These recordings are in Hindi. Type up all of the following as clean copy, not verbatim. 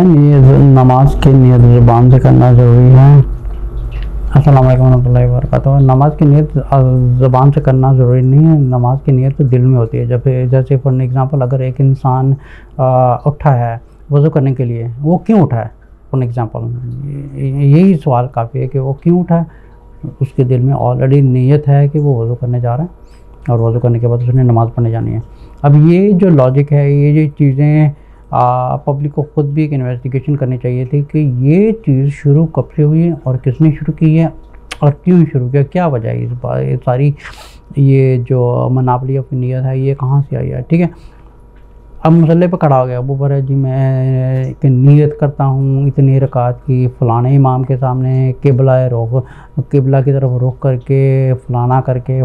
नीयत नमाज की नीयत ज़ुबान से करना ज़रूरी है। अस्सलाम वालेकुम रहमतुल्लाहि व बरकातहू। नमाज की नीयत ज़ुबान से करना ज़रूरी नहीं है, नमाज की नीयत तो दिल में होती है। जब जैसे फॉर एग्ज़ाम्पल अगर एक इंसान उठा है वज़ू करने के लिए, वो क्यों उठा है? फॉर एग्ज़ाम्पल यही सवाल काफ़ी है कि वो क्यों उठा है। उसके दिल में ऑलरेडी नीयत है कि वो वज़ू करने जा रहा है और वज़ू करने के बाद उसने नमाज़ पढ़ने जानी है। अब ये जो लॉजिक है, ये जो चीज़ें पब्लिक को ख़ुद भी एक इन्वेस्टिगेशन करनी चाहिए थी कि ये चीज़ शुरू कब से हुई है और किसने शुरू की है और क्यों शुरू किया, क्या वजह है इस बार ये सारी ये जो मनाबली ऑफ नीयत है ये कहाँ से आई है। ठीक है, अब मसले पर खड़ा हो गया वो पर जी मैं कि नीयत करता हूँ इतनी रकात की फ़लाने इमाम के सामने किबला की तरफ रुख करके फ़लाना करके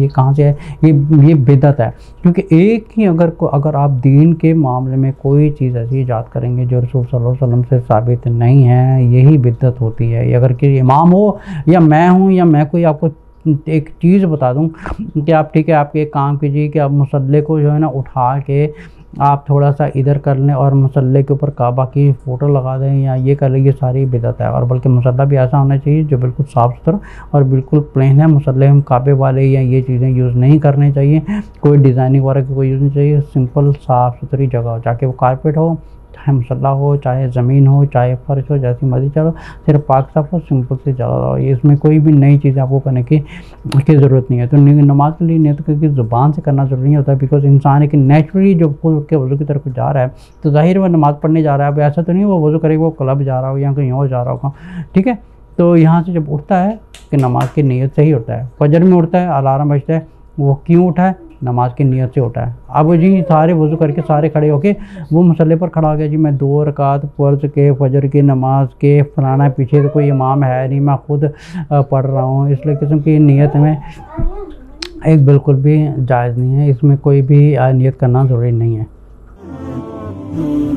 ये कहाँ से है? ये बिदअत है। क्योंकि एक ही अगर आप दीन के मामले में कोई चीज़ ऐसी ईजाद करेंगे जो रसूल सल्लल्लाहु अलैहि वसल्लम से साबित नहीं है, यही बिदअत होती है। अगर कि इमाम हो या मैं हूँ या मैं कोई आपको एक चीज़ बता दूं कि आप ठीक है आपके एक काम कीजिए कि आप मुसल्ले को जो है ना उठा के आप थोड़ा सा इधर कर लें और मुसल्ले के ऊपर काबा की फ़ोटो लगा दें या ये कर लें, ये सारी बिदअत है। और बल्कि मुसल्ला भी ऐसा होना चाहिए जो बिल्कुल साफ़ सुथरा और बिल्कुल प्लेन है। मुसल्ले हम काबे वाले या ये चीज़ें यूज़ नहीं करनी चाहिए, कोई डिज़ाइनिंग वगैरह की कोई यूज़ नहीं चाहिए। सिंपल साफ़ सुथरी जगह हो, चाहे वो कारपेट हो, चाहे मसल्ला हो, चाहे ज़मीन हो, चाहे फ़र्श हो, जैसी मर्ज़ी चलो, सिर्फ पाक साफ हो, सिंपल से ज़्यादा हो। इसमें कोई भी नई चीज़ आपको करने की ज़रूरत नहीं है। तो नमाज के लिए नियत करके ज़ुबान से करना ज़रूरी नहीं होता, बिकॉज इंसान एक नेचुरली जो खुद के वज़ू की तरफ जा रहा है तो ज़ाहिर वह नमाज़ पढ़ने जा रहा है। अब ऐसा तो नहीं वो वज़ू करे वो क्लब जा रहा हो या कहीं और जा रहा होगा। ठीक है, तो यहाँ से जब उठता है कि नमाज की नीयत से ही उठता है। फजर में उठता है, अलार्म बजता है, वो क्यों उठा है? नमाज की नीयत से उठा है। अब जी सारे वज़ू करके सारे खड़े होके वो मसले पर खड़ा हो गया जी मैं 2 रकात फ़र्ज के फजर की नमाज के फलाना पीछे तो कोई इमाम है नहीं, मैं खुद पढ़ रहा हूँ। इसलिए किस्म की नीयत में एक बिल्कुल भी जायज़ नहीं है, इसमें कोई भी नीयत करना ज़रूरी नहीं है।